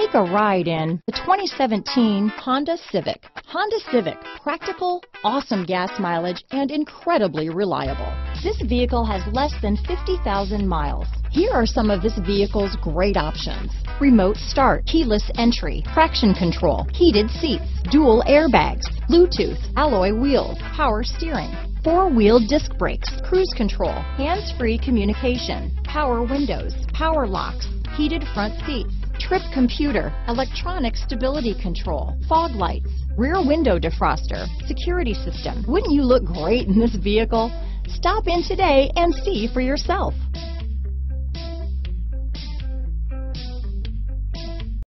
Take a ride in the 2017 Honda Civic. Honda Civic, practical, awesome gas mileage, and incredibly reliable. This vehicle has less than 50,000 miles. Here are some of this vehicle's great options: remote start, keyless entry, traction control, heated seats, dual airbags, Bluetooth, alloy wheels, power steering, four-wheel disc brakes, cruise control, hands-free communication, power windows, power locks, heated front seats, trip computer, electronic stability control, fog lights, rear window defroster, security system. Wouldn't you look great in this vehicle? Stop in today and see for yourself.